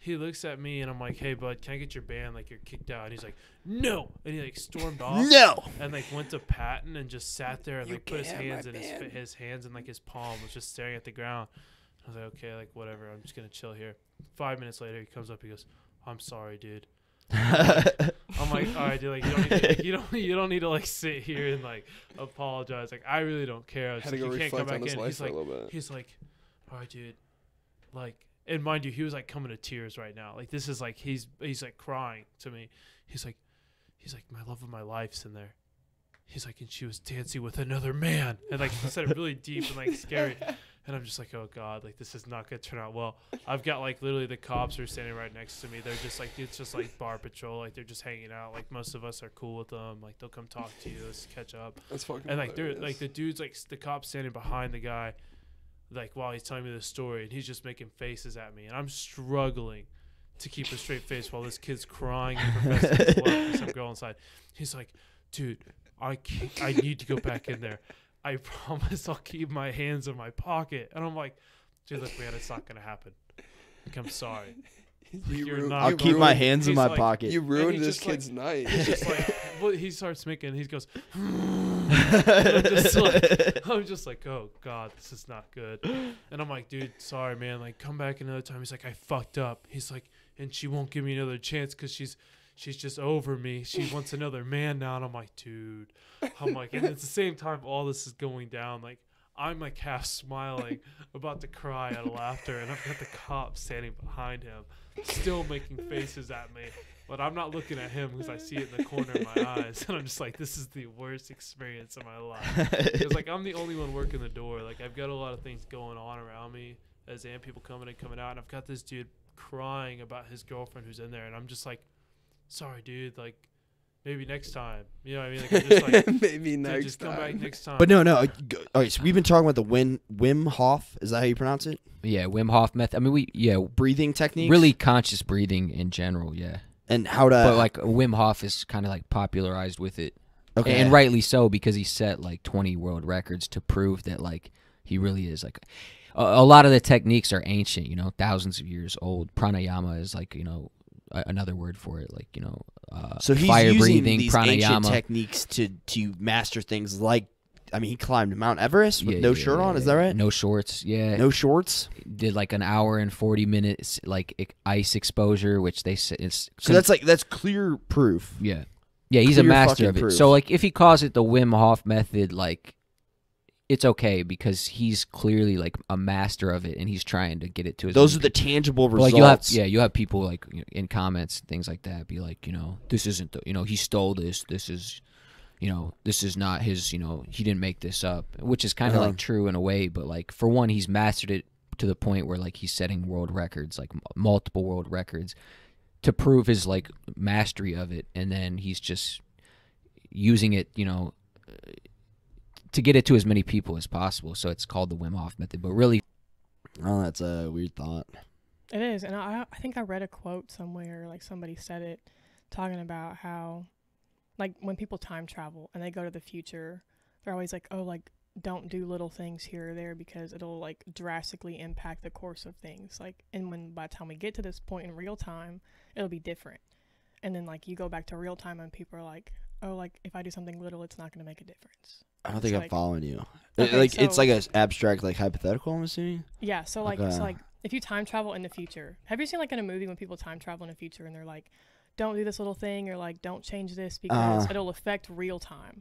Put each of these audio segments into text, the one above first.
he looks at me and I'm like, hey bud, can I get your band? Like, you're kicked out. And he's like, no. And he like stormed off. No. And like went to Patton and just sat there and like put his hands in his hands and like his palm was just staring at the ground. I was like, okay, like whatever. I'm just gonna chill here. 5 minutes later, he comes up. He goes, I'm sorry, dude. I'm like, all right, dude. Like, you don't need to like sit here and like apologize. Like, I really don't care. Just, you can't come back in. He's like, all right, dude. Like, and mind you, he was like coming to tears right now. Like, this is like he's like crying to me. He's like, my love of my life's in there. He's like, and she was dancing with another man. And like he said it really deep and like scary. And I'm just like, oh God, like this is not gonna turn out well. I've got like literally the cops are standing right next to me. They're just like, it's just like bar patrol, like they're just hanging out. Like most of us are cool with them. Like they'll come talk to you, let's catch up. That's fucking hilarious. And like they're like the dude's like the cop's standing behind the guy, like while he's telling me the story, and he's just making faces at me, and I'm struggling to keep a straight face while this kid's crying and professing his love for some girl inside. He's like, dude, I need to go back in there. I promise I'll keep my hands in my pocket. And I'm like, dude, look, man, it's not going to happen. Like, I'm sorry. I'll keep my hands in my pocket. You ruined this kid's night. He starts making, he goes, I'm just like, oh, God, this is not good. And I'm like, dude, sorry, man. Like, come back another time. He's like, I fucked up. He's like, and she won't give me another chance because she's just over me. She wants another man now. And I'm like, dude. I'm like, and at the same time, all this is going down. Like, I'm like half smiling, about to cry out of laughter. And I've got the cop standing behind him, still making faces at me. But I'm not looking at him because I see it in the corner of my eyes. And I'm just like, this is the worst experience of my life. It's like, I'm the only one working the door. Like, I've got a lot of things going on around me and people coming and coming out. And I've got this dude crying about his girlfriend who's in there. And I'm just like, sorry, dude, like, maybe next time. You know what I mean? Like, I'm just like, maybe next time. Just come back next time. But no. Okay, so we've been talking about the Wim Hof. Is that how you pronounce it? Yeah, Wim Hof method. I mean, breathing techniques? Really conscious breathing in general, yeah. And how to... But, like, Wim Hof is kind of, like, popularized with it. Okay. And rightly so, because he set, like, 20 world records to prove that, like, he really is, like... A lot of the techniques are ancient, you know, thousands of years old. Pranayama is, like, you know... another word for it, like, you know, so he's fire using breathing, these pranayama techniques to master things like, I mean, he climbed Mount Everest with no shirt on, is that right? No shorts, yeah. No shorts? Did like an hour and 40 minutes, like ice exposure, which they say is... So that's like, that's clear proof. Yeah. Yeah, he's clear a master of it. Proof. So like, if he calls it the Wim Hof method, like, it's okay because he's clearly like a master of it, and he's trying to get it to his. Those are the tangible results. Like you'll have people like, you know, in comments, things like that, be like, you know, this isn't the, you know, he stole this. This is, you know, this is not his. You know, he didn't make this up, which is kind of like true in a way. But like, for one, he's mastered it to the point where like he's setting world records, like multiple world records, to prove his like mastery of it, and then he's just using it, you know, to get it to as many people as possible. So it's called the Wim Hof method, but really... Oh, that's a weird thought. It is, and I think I read a quote somewhere, like somebody said it, talking about how, like, when people time travel and they go to the future, they're always like, oh, like, don't do little things here or there because it'll, like, drastically impact the course of things. Like, and when by the time we get to this point in real time, it'll be different. And then, like, you go back to real time and people are like, oh, like, if I do something little, it's not going to make a difference. I don't think I'm following you. Okay, like, so, it's like an abstract, like, hypothetical, I'm assuming? Yeah, so, like, okay. So like, if you time travel in the future, have you seen, like, in a movie when people time travel in the future and they're like, don't do this little thing, or, like, don't change this because it'll affect real time?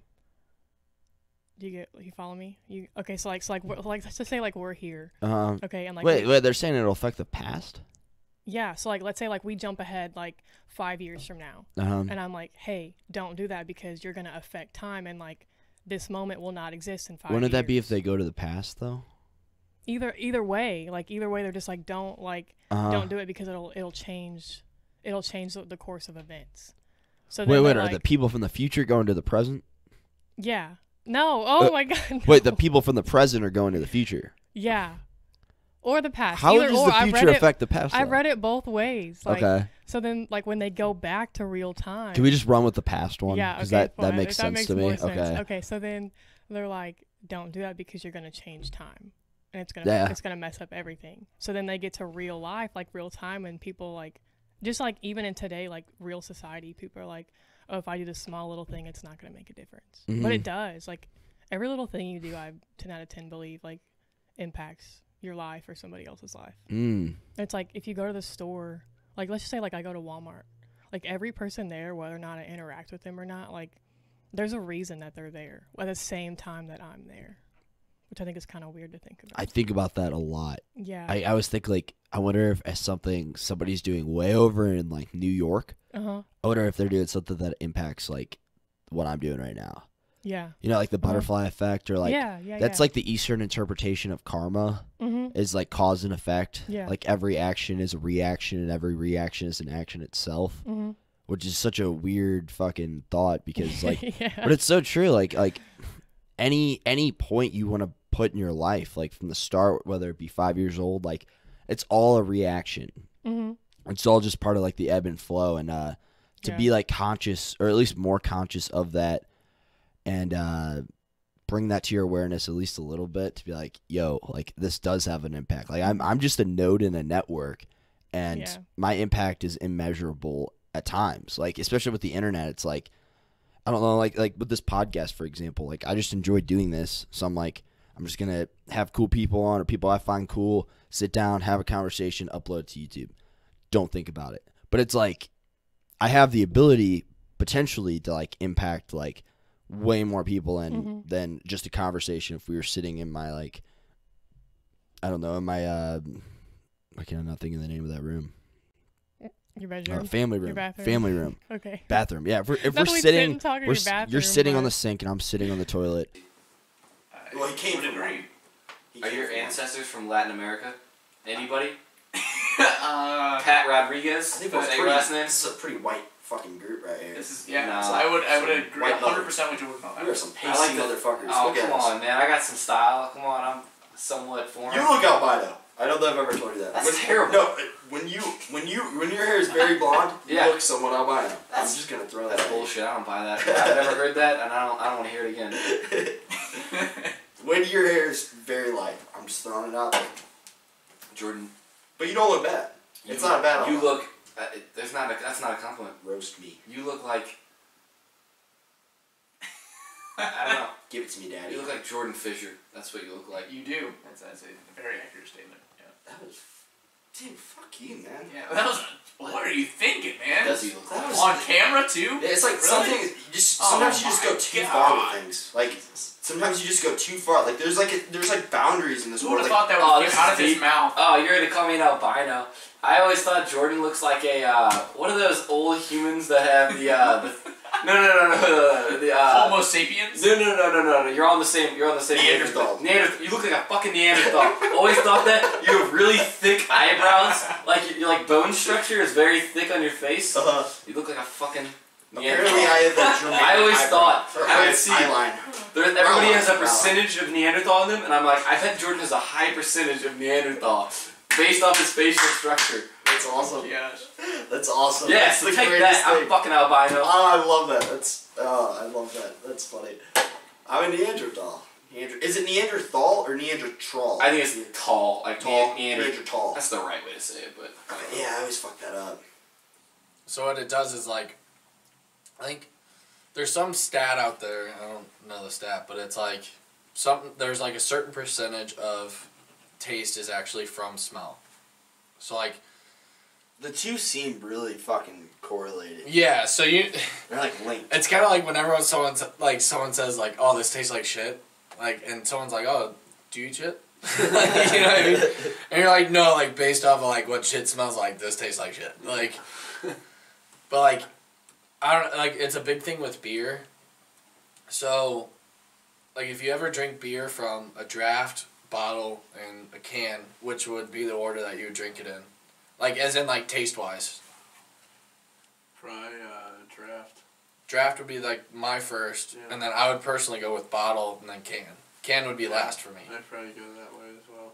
Do you get, you follow me? You okay, so, like, let's just say, like, we're here. Okay, and, like... Wait, they're saying it'll affect the past? Yeah, so, like, let's say, like, we jump ahead, like, 5 years from now. And I'm like, hey, don't do that because you're going to affect time and, like... This moment will not exist in 5 years. Wouldn't that be if they go to the past though? Either way, they're just like, don't do it because it'll change the course of events. So wait, are like, the people from the future going to the present? Yeah. No. Oh my God. No. Wait, the people from the present are going to the future. Yeah. Or the past. How does the future affect the past? I read it both ways. Like, okay. So then, like, when they go back to real time. Can we just run with the past one? Yeah, okay. That makes sense to me. Okay. Okay, so then they're like, don't do that because you're going to change time. and it's gonna mess up everything. So then they get to real life, like real time, and people like, just like even in today, like real society, people are like, oh, if I do this small little thing, it's not gonna make a difference, mm-hmm. but it does. Like every little thing you do, I 10 out of 10 believe like impacts your life or somebody else's life. Mm. It's like if you go to the store, like let's just say like I go to Walmart, like every person there, whether or not I interact with them or not, like there's a reason that they're there at the same time that I'm there, which I think is kind of weird to think about. I think about that a lot. Yeah. I always think like, I wonder if somebody's doing way over in like New York, uh-huh. I wonder if they're doing something that impacts like what I'm doing right now. Yeah. You know, like the butterfly effect or like, that's like the Eastern interpretation of karma mm-hmm. is like cause and effect. Yeah. Like every action is a reaction and every reaction is an action itself, mm-hmm. which is such a weird fucking thought because like, yeah. but it's so true. Like any point you want to put in your life, like from the start, whether it be 5 years old, like it's all a reaction. Mm-hmm. It's all just part of like the ebb and flow. And, to be like conscious or at least more conscious of that, and bring that to your awareness at least a little bit to be like, yo, like this does have an impact. Like I'm just a node in a network, and my impact is immeasurable at times. Like especially with the internet, it's like, I don't know, like with this podcast, for example, like I just enjoy doing this. So I'm like, I'm just going to have cool people on or people I find cool, sit down, have a conversation, upload to YouTube. Don't think about it. But it's like I have the ability potentially to like impact like way more people and mm-hmm. than just a conversation if we were sitting in my like I don't know, in my why can't I not think of the name of that room? Your bedroom? Family room. Your family room. Okay. Bathroom. Yeah. If we're sitting you're sitting on the sink and I'm sitting on the toilet. Well, he came to Greece. Are your ancestors from Latin America? Anybody? Pat Rodriguez. I think this is a pretty white fucking group right here. This is so I would agree 100% with you. We are some pasty motherfuckers. Oh, come on, man! I got some style. Come on, I'm somewhat foreign. You look albino. I don't know if I've ever told you that. That's terrible. No, when your hair is very blonde, you look somewhat albino. I'm just gonna throw that bullshit. I don't buy that. I've never heard that, and I don't want to hear it again. When your hair is very light, I'm just throwing it out there. Jordan, but you don't look bad. It's not bad. You look. That's not a compliment. Roast me. You look like... I don't know. Give it to me, Daddy. You look like Jordan Fischer. That's what you look like. You do. That's a very accurate statement. Yeah. That was... Dude, fuck you, man. Yeah, that was... What are you thinking, man? Does he look like... On camera, too? Yeah, it's like something... Sometimes you just go too far with things. Like... Sometimes you just go too far. Like there's like boundaries in this world. Who would have thought that would get out of his mouth? Oh, you're gonna call me an albino. I always thought Jordan looks like a one of those old humans that have the Homo sapiens. No. You're on the same Neanderthal. You look like a fucking Neanderthal. Always thought that. You have really thick eyebrows. Like your like bone structure is very thick on your face. Uh-huh. You look like a fucking... Apparently I have that German Everybody has a percentage of Neanderthal in them, and I'm like, I bet Jordan has a high percentage of Neanderthal based off his facial structure. That's awesome. Oh, that's awesome. Yes, yeah, so take that. I'm fucking albino. Oh, I love that. That's funny. I'm a Neanderthal. Is it Neanderthal or Neanderthal? I think it's Neanderthal. Like tall. Neanderthal. That's the right way to say it, but... I always fuck that up. So what it does is like... I think there's some stat out there, I don't know the stat, but it's like there's like a certain percentage of taste is actually from smell. So like the two seem really fucking correlated. Yeah, so they're like linked. It's kinda like whenever someone says like, oh, this tastes like shit, like, and someone's like, oh, do you eat shit? Like, you know what I mean? And you're like, no, like based off of like what shit smells like, this tastes like shit. Like but like I don't like. It's a big thing with beer. So, like, if you ever drink beer from a draft bottle and a can, which would be the order that you would drink it in, like, as in like taste wise. Probably draft. Draft would be like my first, and then I would personally go with bottle and then can. Can would be last for me. I'd probably go that way as well.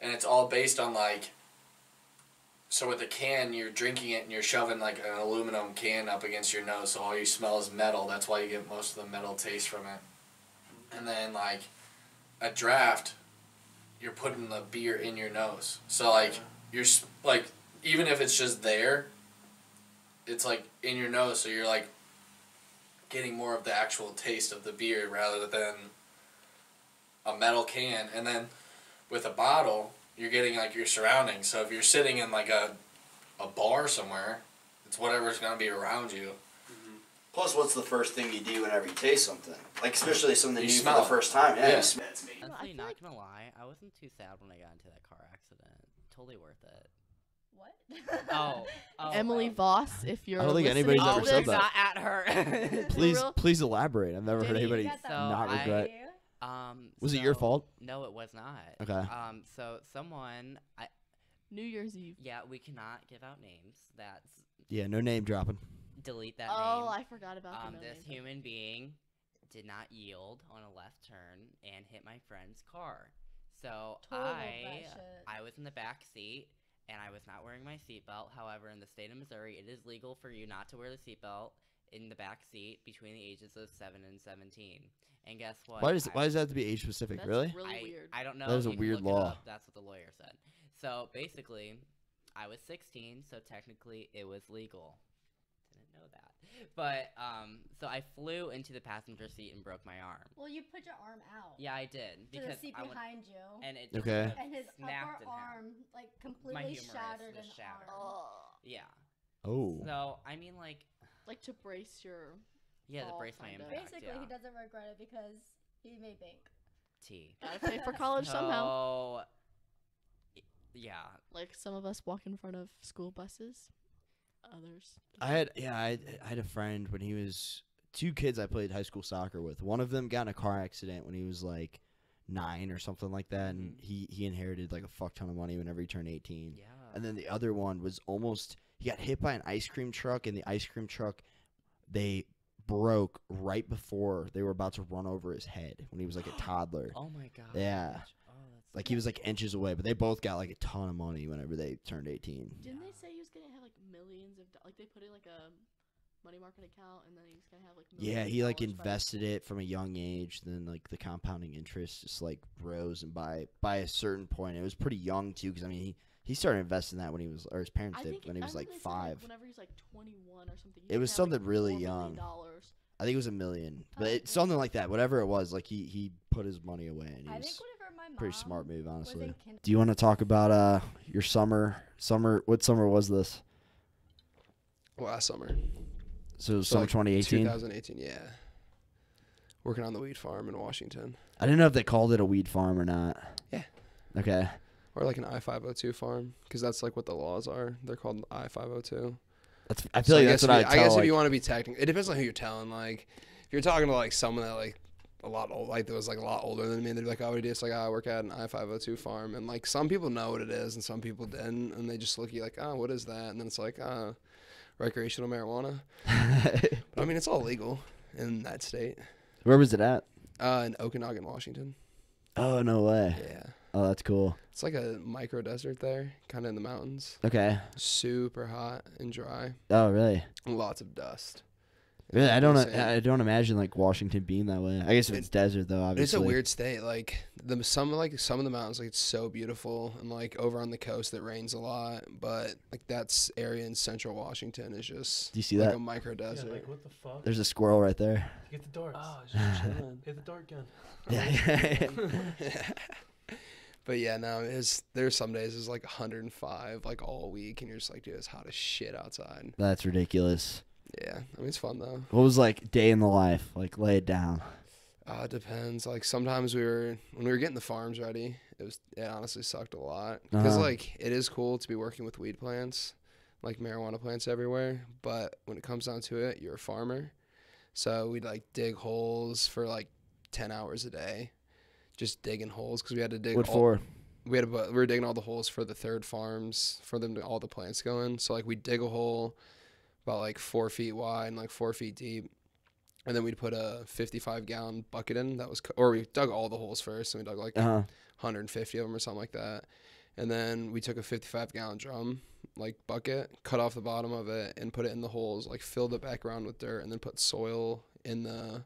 And it's all based on like... So with a can, you're drinking it and you're shoving like an aluminum can up against your nose, so all you smell is metal. That's why you get most of the metal taste from it. And then like a draft, you're putting the beer in your nose. So like you're like, even if it's just there, it's like in your nose. So you're like getting more of the actual taste of the beer rather than a metal can. And then with a bottle, you're getting like your surroundings. So if you're sitting in like a bar somewhere, it's whatever's gonna be around you. Plus, what's the first thing you do whenever you taste something? Like, especially something you smell for the first time. Yeah, that's me. Honestly, not gonna lie, I wasn't too sad when I got into that car accident. Totally worth it. What? Oh Emily Voss, if you're listening. I don't think anybody's ever said that. Not at her. please elaborate. I've never heard anybody not regret. Was it your fault? No, it was not. Okay. So someone, New Year's Eve. Yeah, we cannot give out names. That's. Yeah, no name dropping. Delete that name. Oh, I forgot about that. This human being did not yield on a left turn and hit my friend's car. So I was in the back seat and I was not wearing my seatbelt. However, in the state of Missouri, it is legal for you not to wear the seatbelt in the back seat between the ages of 7 and 17. And guess what? Why does that have to be age specific? That's really? Really weird. I don't know. That was a weird law. That's what the lawyer said. So basically, I was 16, so technically it was legal. But, so I flew into the passenger seat and broke my arm. Well, you put your arm out. Yeah, I did. Because the seat behind you. And it just and his upper arm, like, completely shattered and shattered. Oh. Yeah. Oh. So, I mean, like. Like to brace your. Yeah, to brace my impact. Basically, he doesn't regret it because he made bank. Gotta pay for college somehow. Oh. Yeah. Like some of us walk in front of school buses. Others. I had a friend when he was two kids I played high school soccer with. One of them got in a car accident when he was like 9 or something like that, and he inherited like a fuck ton of money whenever he turned 18. Yeah. And then the other one was almost he got hit by an ice cream truck, and the ice cream truck they broke right before they were about to run over his head when he was like a toddler. Oh my god. Yeah. Like, he was, like, inches away, but they both got, like, a ton of money whenever they turned 18. Didn't they say he was going to have, like, millions of – like, they put in, like, a money market account, and then he was going to have, like, millions. Yeah, he, like, invested it from a young age, and then, like, the compounding interest just, like, rose, and by a certain point, it was pretty young, too, because, I mean, he started investing that when he was – or his parents did when he was, like, 5. Whenever he was, like, 21 or something. It was something really young. I think it was $1 million, but it's something like that. Whatever it was, like, he put his money away, and he was – pretty smart move, honestly. Do you want to talk about your summer? What summer was this? Well, last summer. So summer 2018? 2018, yeah. Working on the weed farm in Washington. I didn't know if they called it a weed farm or not. Yeah. Okay. Or like an I-502 farm, because that's like what the laws are. They're called I-502. I feel like that's what I guess if you want to be technical. It depends on who you're telling. Like, if you're talking to like someone that like, a lot old, like that was like a lot older than me. They'd be like, "Oh, we do." It's like, oh, I work at an I-502 farm, and like some people know what it is, and some people didn't, and they just look at you like, "Oh, what is that?" And then it's like, recreational marijuana." But I mean, it's all legal in that state. Where was it at? In Okanogan, Washington. Oh no way! Yeah. Oh, that's cool. It's like a micro desert there, kind of in the mountains. Okay. Super hot and dry. Oh really? And lots of dust. Really, I don't imagine like Washington being that way. I guess if it's desert though, obviously. It's a weird state. Like some of the mountains, like it's so beautiful, and like over on the coast it rains a lot. But like that area in central Washington is just do you see like that a micro desert? Yeah, like what the fuck? There's a squirrel right there. Get the darts. Oh, just chilling. Get the dart gun. Yeah. But yeah, no, there's some days it's like 105 like all week, and you're just like, dude, it's hot as shit outside. That's ridiculous. Yeah, I mean, it's fun, though. What was, like, day in the life? Like, lay it down. It depends. Like, sometimes when we were getting the farms ready, it honestly sucked a lot. Because, like, it is cool to be working with weed plants, like marijuana plants everywhere. But when it comes down to it, you're a farmer. So we'd, like, dig holes for, like, 10 hours a day. Just digging holes because we had to dig. What for? We were digging all the holes for the third farms for them to all the plants go in. So, like, we'd dig a hole about like 4 feet wide and like 4 feet deep, and then we'd put a 55-gallon bucket in that was, or we dug all the holes first, and we dug like 150 of them or something like that, and then we took a 55-gallon drum like bucket, cut off the bottom of it, and put it in the holes, like filled it back around with dirt, and then put soil in the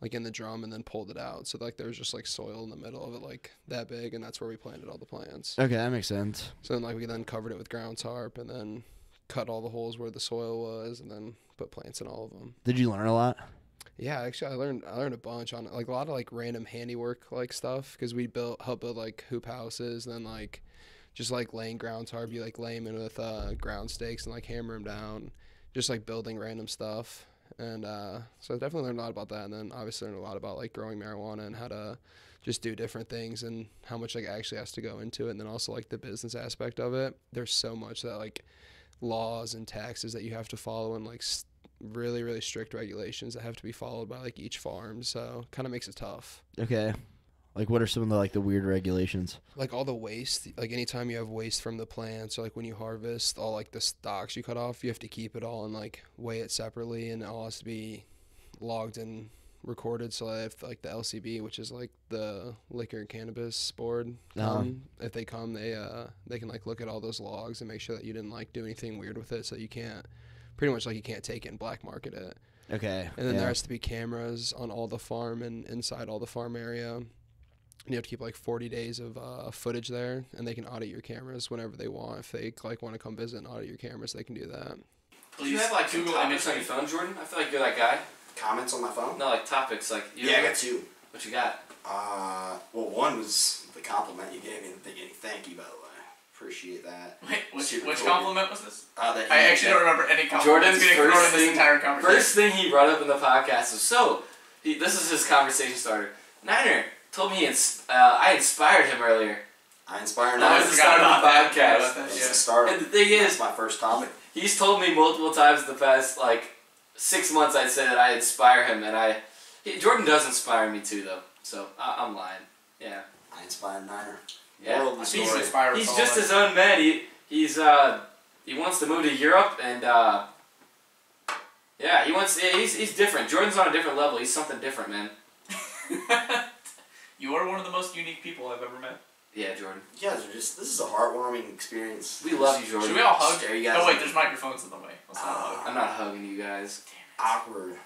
like in the drum and then pulled it out. So like there was just like soil in the middle of it, like that big, and that's where we planted all the plants. Okay, that makes sense. So then like we then covered it with ground tarp and then cut all the holes where the soil was and then put plants in all of them. Did you learn a lot? Yeah, actually I learned a bunch on like a lot of like random handiwork like stuff, because we helped build like hoop houses and then like just like laying ground tarp, you like lay them in with ground stakes and like hammer them down, just like building random stuff. And so I definitely learned a lot about that, and then obviously learned a lot about like growing marijuana and how to just do different things and how much like actually has to go into it, and then also like the business aspect of it. There's so much that like laws and taxes that you have to follow, and like really really strict regulations that have to be followed by like each farm, so kind of makes it tough. Okay, like what are some of the like the weird regulations? Like all the waste, like anytime you have waste from the plants, or like when you harvest, all like the stalks you cut off, you have to keep it all and like weigh it separately, and it all has to be logged and recorded. So if like the LCB, which is like the liquor and cannabis board, if they come, they can like look at all those logs and make sure that you didn't like do anything weird with it, so you can't pretty much like you can't take it and black market it. Okay. And then there has to be cameras on all the farm and inside all the farm area. And you have to keep like 40 days of footage there, and they can audit your cameras whenever they want. If they like want to come visit and audit your cameras, they can do that. Do you have like Google Images on your phone, Jordan? I feel like you're that guy. Comments on my phone? No, like topics. Like you I got two. What you got? Well, one was the compliment you gave me. Thank you, by the way. Appreciate that. Wait, which compliment was this? That I actually don't remember any compliments. Jordan's being ignored in this entire conversation. First thing he brought up in the podcast was, this is his conversation starter. Niner told me I inspired him earlier. I inspired him. That was the start of the podcast. That's the start. And the thing is, that's my first topic. He's told me multiple times in the past, like, 6 months, I'd say that I inspire him, and Jordan does inspire me too, though. So, I'm lying. Yeah. I inspired Niner. Yeah. World of story. He's just his own man. He wants to move to Europe, and he's different. Jordan's on a different level. He's something different, man. You are one of the most unique people I've ever met. Yeah, Jordan. You guys are this is a heartwarming experience. We love you, Jordan. Should we all hug? You guys, oh wait, there's microphones in the way. Let's not hug. I'm not hugging you guys. Damn it. Awkward.